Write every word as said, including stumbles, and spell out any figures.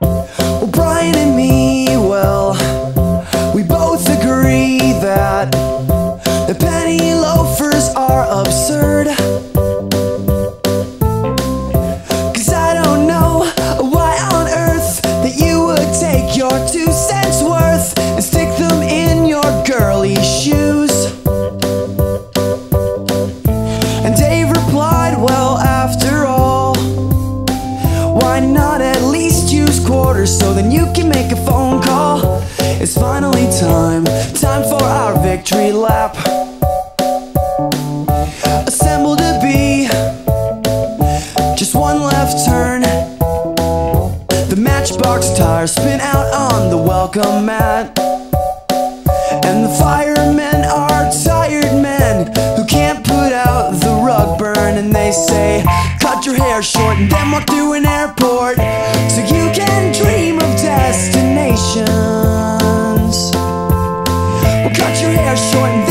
Well, Brian and me, well, we both agree that the penny loafers are absurd. Cause I don't know why on earth that you would take your two cents worth and stick them in your girly shoes. And Dave replied, well, after all, why not at least use quarters so then you can make a phone call? It's finally time, time for our victory lap. Assemble to be just one left turn. The matchbox tires spin out on the welcome mat, and the firemen are tired men who can't put out the rug burn. And they say, cut your hair short and then walk through an airport so you can dream of destinations. Well, cut your hair short and